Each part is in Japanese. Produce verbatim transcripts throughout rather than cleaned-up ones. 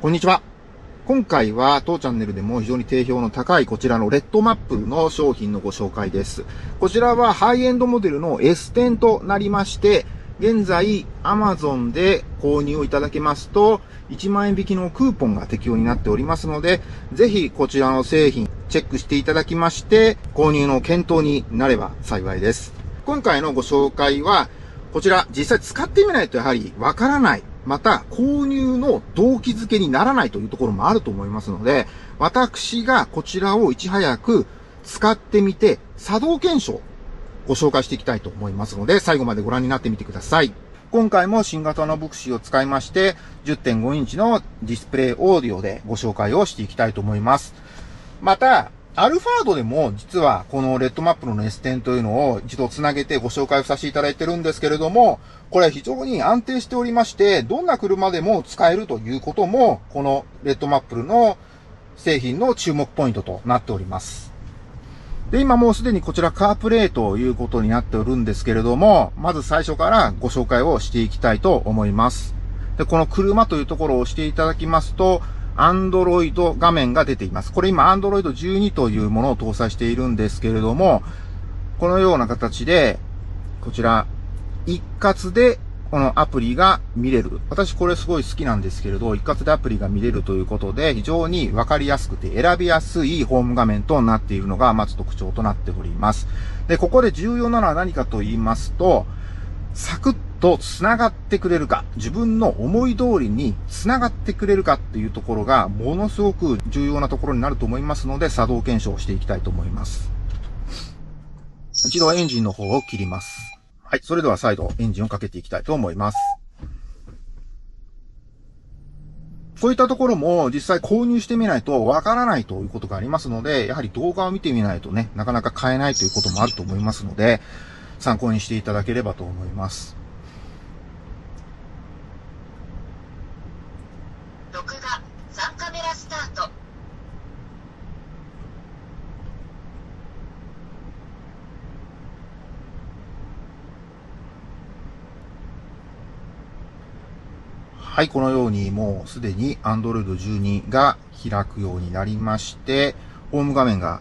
こんにちは。今回は当チャンネルでも非常に定評の高いこちらのレッドマップの商品のご紹介です。こちらはハイエンドモデルの エステン となりまして、現在 Amazon で購入をいただけますといちまん円引きのクーポンが適用になっておりますので、ぜひこちらの製品チェックしていただきまして、購入の検討になれば幸いです。今回のご紹介はこちら実際使ってみないとやはりわからない。また、購入の動機づけにならないというところもあると思いますので、私がこちらをいち早く使ってみて、作動検証をご紹介していきたいと思いますので、最後までご覧になってみてください。今回も新型のブクシーを使いまして、じゅってんご インチのディスプレイオーディオでご紹介をしていきたいと思います。また、アルファードでも実はこのレッドマップの エステン というのを一度つなげてご紹介をさせていただいてるんですけれども、これ非常に安定しておりまして、どんな車でも使えるということも、このレッドマップの製品の注目ポイントとなっております。で、今もうすでにこちらカープレイということになっておるんですけれども、まず最初からご紹介をしていきたいと思います。で、この車というところを押していただきますと、Android 画面が出ています。これ今 アンドロイドじゅうに というものを搭載しているんですけれども、このような形で、こちら、一括でこのアプリが見れる。私これすごい好きなんですけれど、一括でアプリが見れるということで、非常にわかりやすくて選びやすいホーム画面となっているのが、まず特徴となっております。で、ここで重要なのは何かと言いますと、サクッと繋がってくれるか、自分の思い通りに繋がってくれるかっていうところがものすごく重要なところになると思いますので、作動検証をしていきたいと思います。一度エンジンの方を切ります。はい、それでは再度エンジンをかけていきたいと思います。こういったところも実際購入してみないとわからないということがありますので、やはり動画を見てみないとね、なかなか買えないということもあると思いますので、参考にしていただければと思います。録画さんカメラスタート。はい、このようにもうすでに アンドロイドじゅうに が開くようになりまして、ホーム画面が、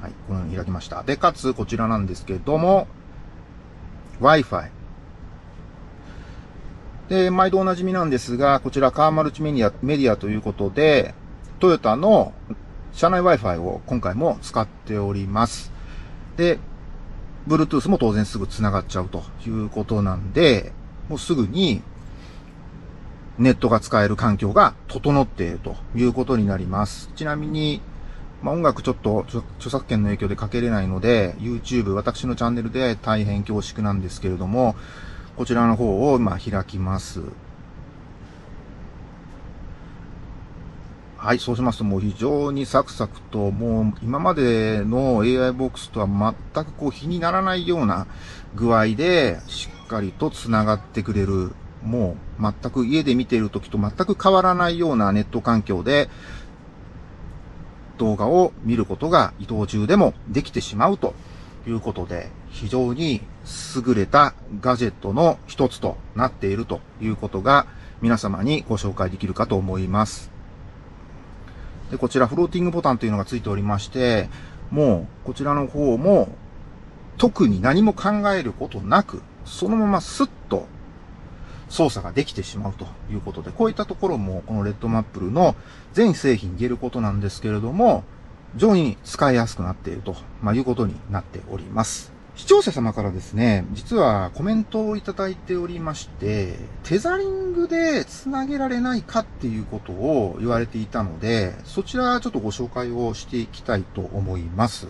はい、このように開きました。で、かつこちらなんですけれども、Wi-Fi。で、毎度おなじみなんですが、こちらカーマルチメディア、メディアということで、トヨタの車内 Wi-Fi を今回も使っております。で、Bluetooth も当然すぐ繋がっちゃうということなんで、もうすぐにネットが使える環境が整っているということになります。ちなみに、まあ、音楽ちょっと著作権の影響でかけれないので、YouTube、私のチャンネルで大変恐縮なんですけれども、こちらの方を今開きます。はい、そうしますともう非常にサクサクと、もう今までの エーアイ ボックスとは全くこう比にならないような具合で、しっかりと繋がってくれる。もう全く家で見ている時と全く変わらないようなネット環境で、動画を見ることが移動中でもできてしまうということで、非常に優れたガジェットの一つとなっているということが皆様にご紹介できるかと思います。で、こちらフローティングボタンというのがついておりまして、もうこちらの方も特に何も考えることなく、そのままスッと操作ができてしまうということで、こういったところもこのレッドマップの全製品言えることなんですけれども、非常に使いやすくなっていると、まあ、いうことになっております。視聴者様からですね、実はコメントをいただいておりまして、テザリングで繋げられないかっていうことを言われていたので、そちらちょっとご紹介をしていきたいと思います。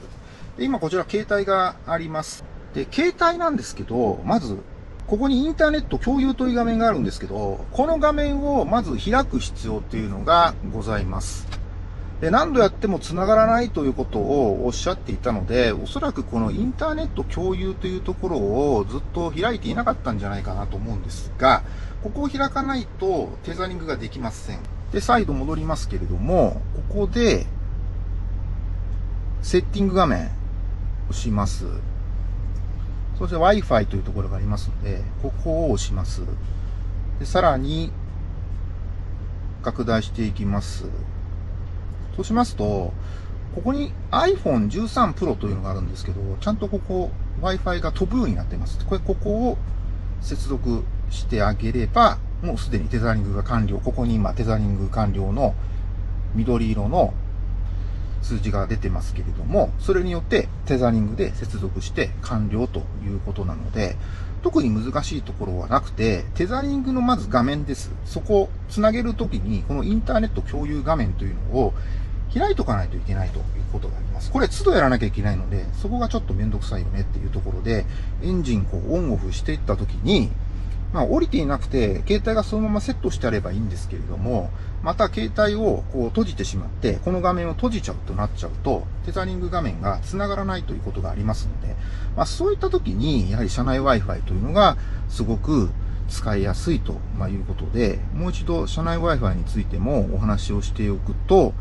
で、今こちら携帯があります。で、携帯なんですけど、まず、ここにインターネット共有という画面があるんですけど、この画面をまず開く必要っていうのがございます。で、何度やっても繋がらないということをおっしゃっていたので、おそらくこのインターネット共有というところをずっと開いていなかったんじゃないかなと思うんですが、ここを開かないとテザリングができません。で、再度戻りますけれども、ここで、セッティング画面をします。そして Wi-Fi というところがありますので、ここを押します。で、さらに、拡大していきます。そうしますと、ここに アイフォンじゅうさんプロ というのがあるんですけど、ちゃんとここ Wi-Fi が飛ぶようになっています。これ、ここを接続してあげれば、もうすでにテザリングが完了。ここに今、テザリング完了の緑色の数字が出てますけれども、それによってテザリングで接続して完了ということなので、特に難しいところはなくて、テザリングのまず画面です。そこをつなげるときに、このインターネット共有画面というのを開いとかないといけないということがあります。これ都度やらなきゃいけないので、そこがちょっとめんどくさいよねっていうところで、エンジンをオンオフしていったときに、まあ降りていなくて、携帯がそのままセットしてあればいいんですけれども、また携帯をこう閉じてしまって、この画面を閉じちゃうとなっちゃうと、テザリング画面が繋がらないということがありますので、まあそういった時に、やはり車内 Wi-Fi というのがすごく使いやすいということで、もう一度車内 Wi-Fi についてもお話をしておくと、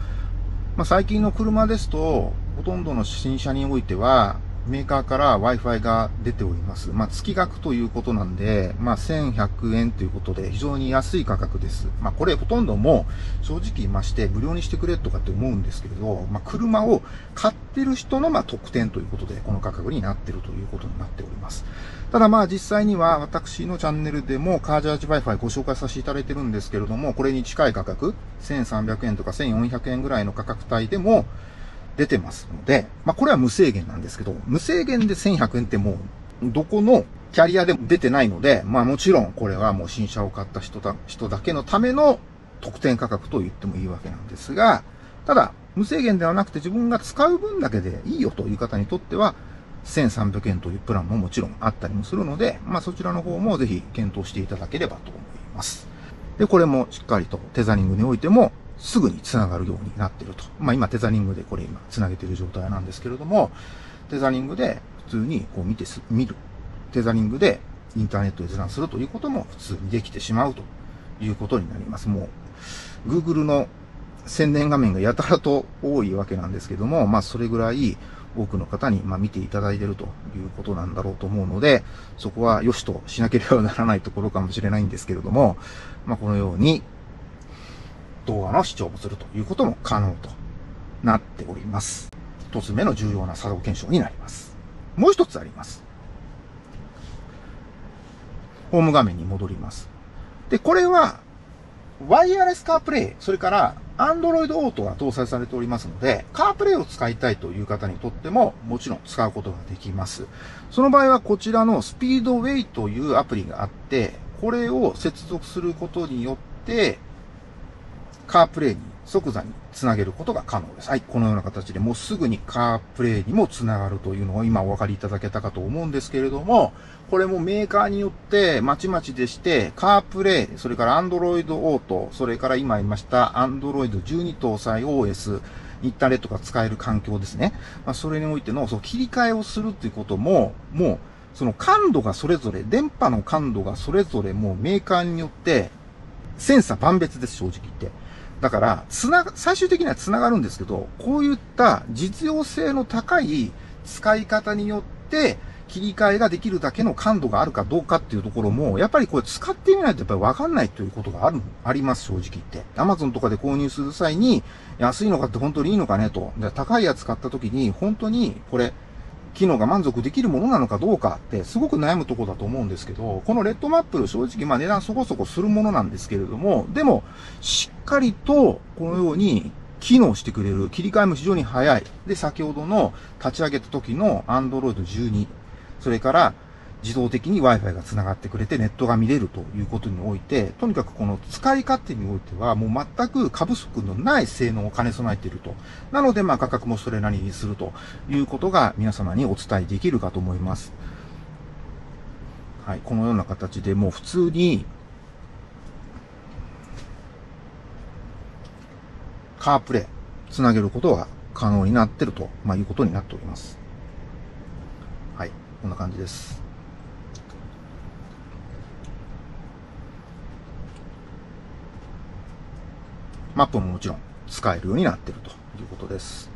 まあ最近の車ですと、ほとんどの新車においては、メーカーから Wi-Fi が出ております。まあ、月額ということなんで、まあ、せんひゃくえんということで非常に安い価格です。まあ、これほとんどもう正直言いまして無料にしてくれとかって思うんですけれど、まあ、車を買ってる人のまあ特典ということで、この価格になってるということになっております。ただまあ、実際には私のチャンネルでもカージャージ Wi-Fi ご紹介させていただいてるんですけれども、これに近い価格、せんさんびゃくえんとかせんよんひゃくえんぐらいの価格帯でも、出てますので、まあ、これは無制限なんですけど、無制限でせんひゃくえんってもう、どこのキャリアでも出てないので、まあ、もちろんこれはもう新車を買った人だ、人だけのための特典価格と言ってもいいわけなんですが、ただ、無制限ではなくて自分が使う分だけでいいよという方にとっては、せんさんびゃくえんというプランももちろんあったりもするので、まあ、そちらの方もぜひ検討していただければと思います。で、これもしっかりとテザリングにおいても、すぐに繋がるようになっていると。まあ今テザリングでこれ今繋げている状態なんですけれども、テザリングで普通にこう見てす、見る。テザリングでインターネット閲覧するということも普通にできてしまうということになります。もう Google の宣伝画面がやたらと多いわけなんですけども、まあそれぐらい多くの方にまあ見ていただいているということなんだろうと思うので、そこは良しとしなければならないところかもしれないんですけれども、まあこのように動画の視聴もするということも可能となっております。一つ目の重要な作動検証になります。もう一つあります。ホーム画面に戻ります。で、これは、ワイヤレスカープレイ、それから、Android Auto が搭載されておりますので、カープレイを使いたいという方にとっても、もちろん使うことができます。その場合は、こちらのスピードウェイというアプリがあって、これを接続することによって、カープレイに即座につなげることが可能です。はい。このような形でもうすぐにカープレイにもつながるというのを今お分かりいただけたかと思うんですけれども、これもメーカーによってまちまちでして、カープレイ、それから Android Auto、それから今言いました アンドロイドじゅうに 搭載 オーエス、インターネットが使える環境ですね。まあ、それにおいてのその切り替えをするということも、もうその感度がそれぞれ、電波の感度がそれぞれもうメーカーによって千差万別です、正直言って。だから、つな、最終的には繋がるんですけど、こういった実用性の高い使い方によって切り替えができるだけの感度があるかどうかっていうところも、やっぱりこれ使ってみないとやっぱりわかんないということがある、あります、正直言って。Amazon とかで購入する際に、安いのかって本当にいいのかねと。で、高いやつ買った時に、本当にこれ、機能が満足できるものなのかどうかってすごく悩むところだと思うんですけど、このレッドマップル正直まあ値段そこそこするものなんですけれども、でもしっかりとこのように機能してくれる、切り替えも非常に早い。で、先ほどの立ち上げた時の アンドロイドじゅうに、それから自動的に Wi-Fi が繋がってくれてネットが見れるということにおいて、とにかくこの使い勝手においてはもう全く過不足のない性能を兼ね備えていると。なのでまあ価格もそれなりにするということが皆様にお伝えできるかと思います。はい、このような形でもう普通にカープレイつなげることが可能になっていると、まあ、いうことになっております。はい、こんな感じです。マップももちろん使えるようになっているということです。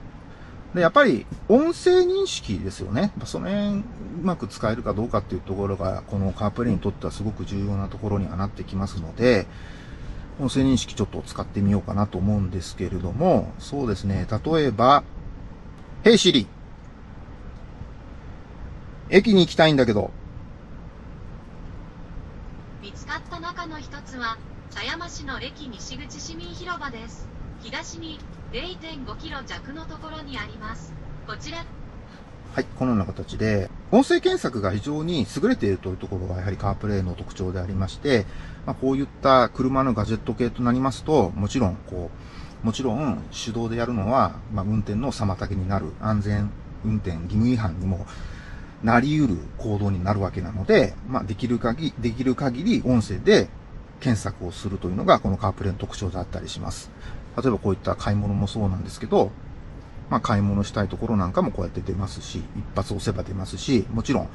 で、やっぱり音声認識ですよね。その辺うまく使えるかどうかっていうところが、このカープレイにとってはすごく重要なところにはなってきますので、音声認識ちょっと使ってみようかなと思うんですけれども、そうですね、例えば、ヘイシリ、駅に行きたいんだけど。見つかった中の一つは、狭山市の駅西口市民広場です。東に れいてんご キロ弱のところにあります。こちら。はい、このような形で、音声検索が非常に優れているというところがやはりカープレイの特徴でありまして、まあ、こういった車のガジェット系となりますと、もちろんこう、もちろん手動でやるのは、まあ、運転の妨げになる、安全運転義務違反にもなり得る行動になるわけなので、まあ、できる限り、できる限り音声で検索をするというのがこのカープレイの特徴だったりします。例えばこういった買い物もそうなんですけど、まあ買い物したいところなんかもこうやって出ますし、一発押せば出ますし、もちろん、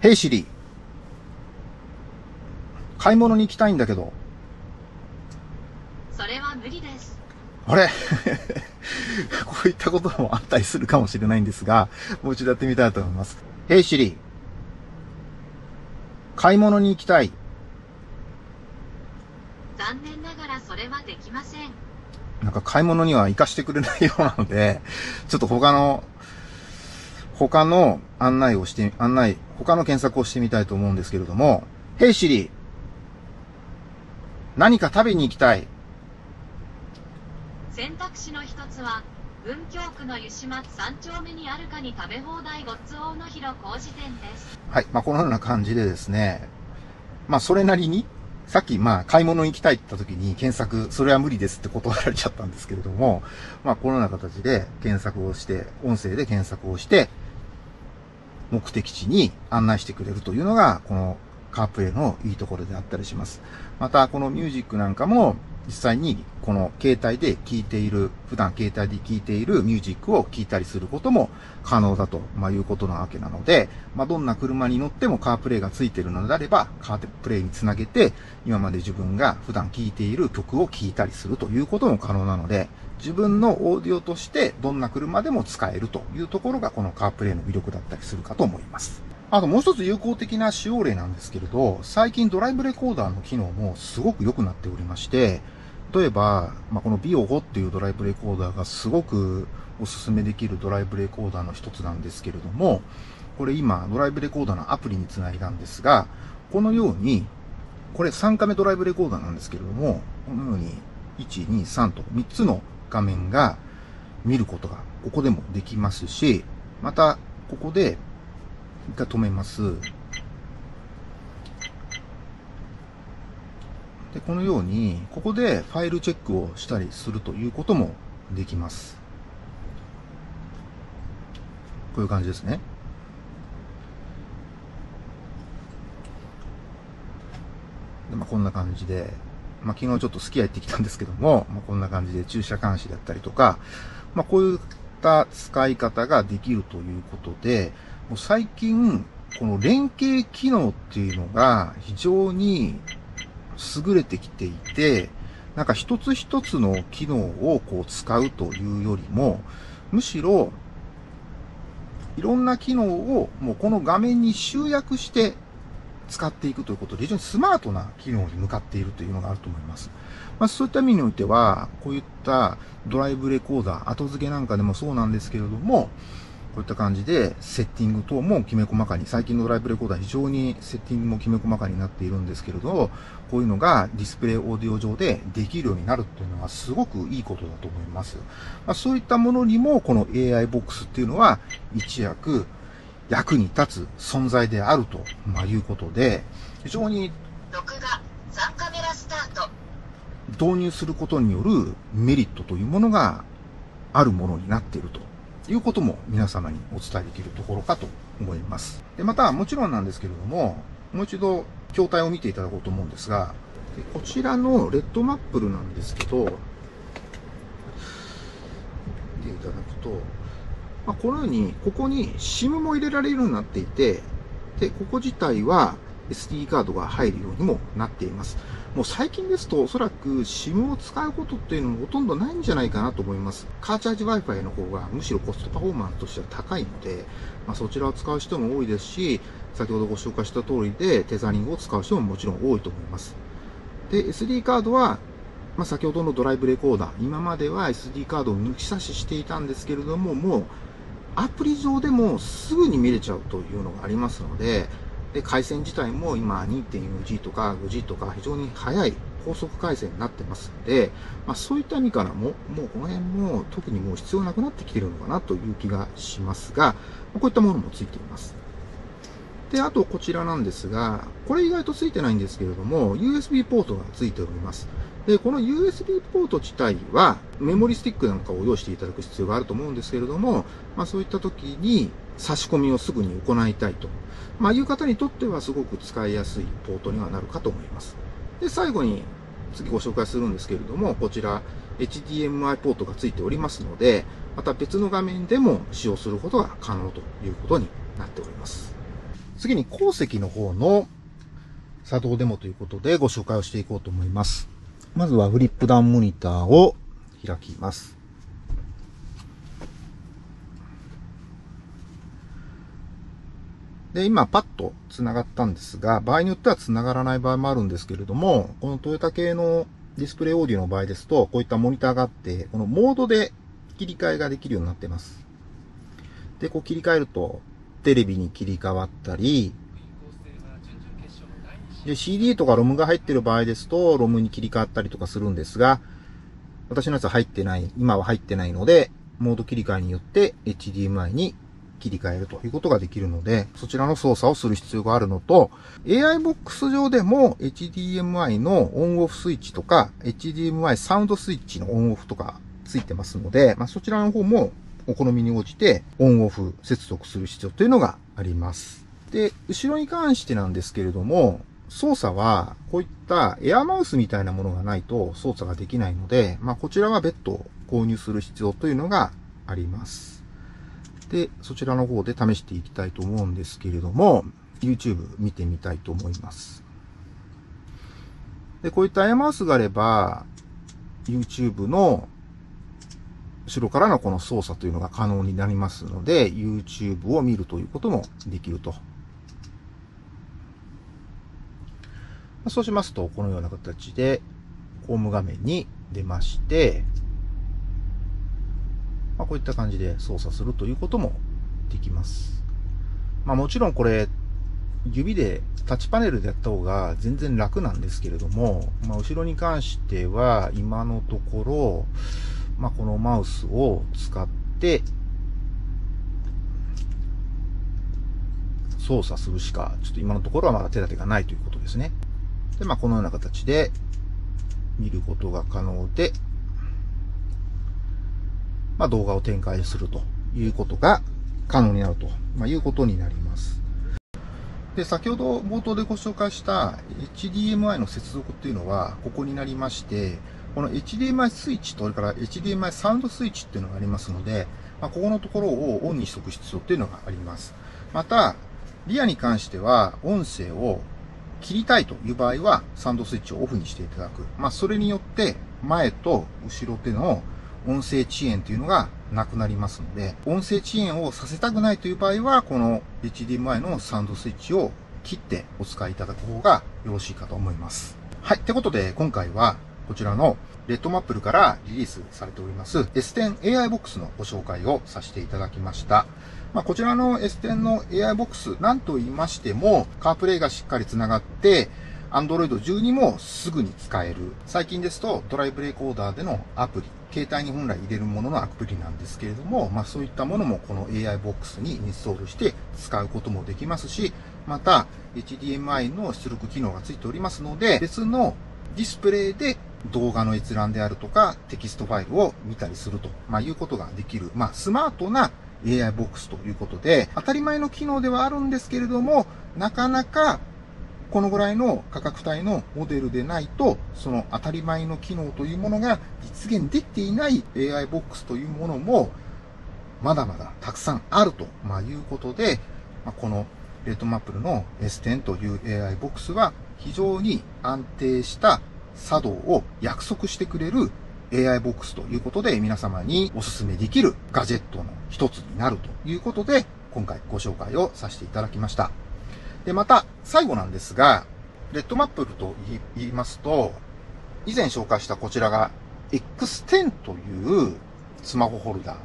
ヘイシリ、買い物に行きたいんだけど。それは無理です。あれこういったこともあったりするかもしれないんですが、もう一度やってみたいと思います。ヘイシリ、買い物に行きたい。残念ながらそれはできません。なんか買い物には活かしてくれないようなので、ちょっと他の、他の案内をして、案内、他の検索をしてみたいと思うんですけれども、ヘイシリ、何か食べに行きたい。選択肢の一つは、文京区の湯島さん丁目にあるかに食べ放題ごっつ大野広工事店です。はい、まあこのような感じでですね、まあそれなりに、さっき、まあ、買い物行きたいって言った時に検索、それは無理ですって断られちゃったんですけれども、まあ、このような形で検索をして、音声で検索をして、目的地に案内してくれるというのが、このカープレイのいいところであったりします。また、このミュージックなんかも、実際にこの携帯で聴いている、普段携帯で聴いているミュージックを聴いたりすることも可能だと、まあ、いうことなわけなので、まあ、どんな車に乗ってもカープレイがついているのであれば、カープレイにつなげて、今まで自分が普段聴いている曲を聴いたりするということも可能なので、自分のオーディオとしてどんな車でも使えるというところが、このカープレイの魅力だったりするかと思います。あともう一つ有効的な使用例なんですけれど、最近ドライブレコーダーの機能もすごく良くなっておりまして、例えば、まあ、この ビオファイブ っていうドライブレコーダーがすごくおすすめできるドライブレコーダーの一つなんですけれども、これ今ドライブレコーダーのアプリにつないだんですが、このように、これさんカメドライブレコーダーなんですけれども、このようにいち、に、さんとみっつの画面が見ることがここでもできますし、またここで一回止めます。で、このように、ここでファイルチェックをしたりするということもできます。こういう感じですね。で、まあ、こんな感じで、まあ、昨日ちょっとすき家行ってきたんですけども、まあ、こんな感じで駐車監視だったりとか、まあ、こういった使い方ができるということで、もう最近、この連携機能っていうのが非常に優れてきていて、なんか一つ一つの機能をこう使うというよりも、むしろ、いろんな機能をもうこの画面に集約して使っていくということで、非常にスマートな機能に向かっているというのがあると思います。まあ、そういった意味においては、こういったドライブレコーダー、後付けなんかでもそうなんですけれども、こういった感じで、セッティング等もきめ細かに、最近のドライブレコーダー非常にセッティングもきめ細かになっているんですけれど、こういうのがディスプレイオーディオ上でできるようになるっていうのはすごくいいことだと思います。まあ、そういったものにも、この エーアイ ボックスっていうのは一躍役に立つ存在であると、まあ、いうことで、非常に導入することによるメリットというものがあるものになっていると。いうことも皆様にお伝えできるところかと思います。で、また、もちろんなんですけれども、もう一度、筐体を見ていただこうと思うんですが、でこちらのレッドマップルなんですけど、見ていただくと、まあ、このように、ここに シム も入れられるようになっていて、で、ここ自体は エスディー カードが入るようにもなっています。もう最近ですとおそらく シム を使うことっていうのもほとんどないんじゃないかなと思います。カーチャージ ワイファイ の方がむしろコストパフォーマンスとしては高いので、まあ、そちらを使う人も多いですし、先ほどご紹介した通りでテザリングを使う人ももちろん多いと思います。で、エスディー カードは、まあ、先ほどのドライブレコーダー、今までは エスディー カードを抜き差ししていたんですけれども、もうアプリ上でもすぐに見れちゃうというのがありますので、で回線自体も今 にてんよんジー とか ごジー とか非常に速い高速回線になってますので、まあ、そういった意味からも、もうこの辺も特にもう必要なくなってきているのかなという気がしますが、こういったものもついています。で、あとこちらなんですが、これ意外とついてないんですけれども、ユーエスビー ポートがついております。で、この ユーエスビー ポート自体はメモリスティックなんかを用意していただく必要があると思うんですけれども、まあそういった時に差し込みをすぐに行いたいと、まあ、いう方にとってはすごく使いやすいポートにはなるかと思います。で、最後に次ご紹介するんですけれども、こちら エイチディーエムアイ ポートがついておりますので、また別の画面でも使用することが可能ということになっております。次に鉱石の方の作動デモということでご紹介をしていこうと思います。まずはフリップダウンモニターを開きます。で、今パッと繋がったんですが、場合によっては繋がらない場合もあるんですけれども、このトヨタ系のディスプレイオーディオの場合ですと、こういったモニターがあって、このモードで切り替えができるようになっています。で、こう切り替えると、テレビに切り替わったり、で シーディー とか ロム が入っている場合ですと、ロム に切り替わったりとかするんですが、私のやつは入ってない、今は入ってないので、モード切り替えによって エイチディーエムアイ に切り替えるということができるので、そちらの操作をする必要があるのと、エーアイ ボックス上でも エイチディーエムアイ のオンオフスイッチとか、エイチディーエムアイ サウンドスイッチのオンオフとかついてますので、まあ、そちらの方もお好みに応じてオンオフ接続する必要というのがあります。で、後ろに関してなんですけれども、操作はこういったエアマウスみたいなものがないと操作ができないので、まあこちらは別途購入する必要というのがあります。で、そちらの方で試していきたいと思うんですけれども、YouTube 見てみたいと思います。で、こういったエアマウスがあれば、YouTube の後ろからのこの操作というのが可能になりますので、YouTube を見るということもできると。そうしますと、このような形で、ホーム画面に出まして、まあ、こういった感じで操作するということもできます。まあもちろんこれ、指で、タッチパネルでやった方が全然楽なんですけれども、まあ後ろに関しては、今のところ、まあ、このマウスを使って操作するしか、ちょっと今のところはまだ手立てがないということですね。で、まあ、このような形で見ることが可能で、まあ、動画を展開するということが可能になると、まあ、いうことになります。で、先ほど冒頭でご紹介した エイチディーエムアイ の接続っていうのは、ここになりまして、この エイチディーエムアイ スイッチと、それから エイチディーエムアイ サウンドスイッチっていうのがありますので、まあ、ここのところをオンにしておく必要っていうのがあります。また、リアに関しては、音声を切りたいという場合は、サウンドスイッチをオフにしていただく。まあ、それによって、前と後ろでの音声遅延というのがなくなりますので、音声遅延をさせたくないという場合は、この エイチディーエムアイ のサウンドスイッチを切ってお使いいただく方がよろしいかと思います。はい。ってことで、今回は、こちらのレッドマップルからリリースされております エステン エーアイ ボックスのご紹介をさせていただきました。まあ、こちらの エステン の エーアイ ボックス、なんと言いましても、カープレイがしっかりつながって、アンドロイドじゅうに もすぐに使える。最近ですとドライブレコーダーでのアプリ、携帯に本来入れるもののアプリなんですけれども、まあ、そういったものもこの エーアイ ボックスにインストールして使うこともできますし、また エイチディーエムアイ の出力機能がついておりますので、別のディスプレイで動画の閲覧であるとかテキストファイルを見たりすると、まあ、いうことができる、まあ、スマートな エーアイ ボックスということで、当たり前の機能ではあるんですけれども、なかなかこのぐらいの価格帯のモデルでないと、その当たり前の機能というものが実現できていない エーアイ ボックスというものもまだまだたくさんあると、まあ、いうことで、まあ、このレッドマップルの エステン という エーアイ ボックスは非常に安定した作動を約束してくれる エーアイ ボックスということで、皆様にお勧めできるガジェットの一つになるということで、今回ご紹介をさせていただきました。で、また最後なんですが、レッドマップルと言いますと、以前紹介したこちらが エックステン というスマホホルダー。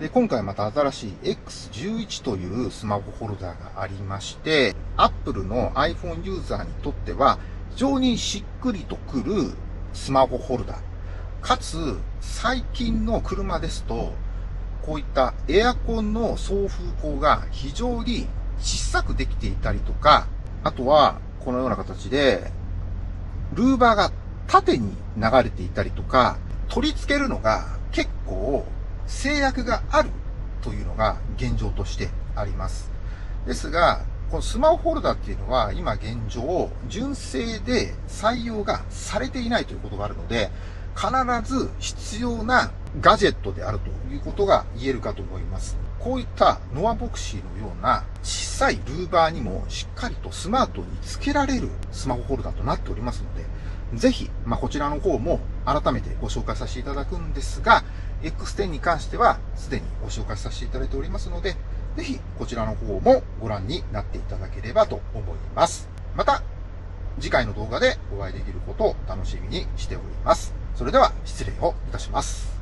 で、今回また新しい エックスイレブン というスマホホルダーがありまして、Apple の iPhone ユーザーにとっては非常にしっくりとくるスマホホルダー。かつ、最近の車ですと、こういったエアコンの送風口が非常に小さくできていたりとか、あとはこのような形でルーバーが縦に流れていたりとか、取り付けるのが結構制約があるというのが現状としてあります。ですが、このスマホホルダーっていうのは今現状、純正で採用がされていないということがあるので、必ず必要なガジェットであるということが言えるかと思います。こういったノアボクシーのような小さいルーバーにもしっかりとスマートに付けられるスマホホルダーとなっておりますので、ぜひ、まあ、こちらの方も改めてご紹介させていただくんですが、エックステン に関してはすでにご紹介させていただいておりますので、ぜひこちらの方もご覧になっていただければと思います。また次回の動画でお会いできることを楽しみにしております。それでは失礼をいたします。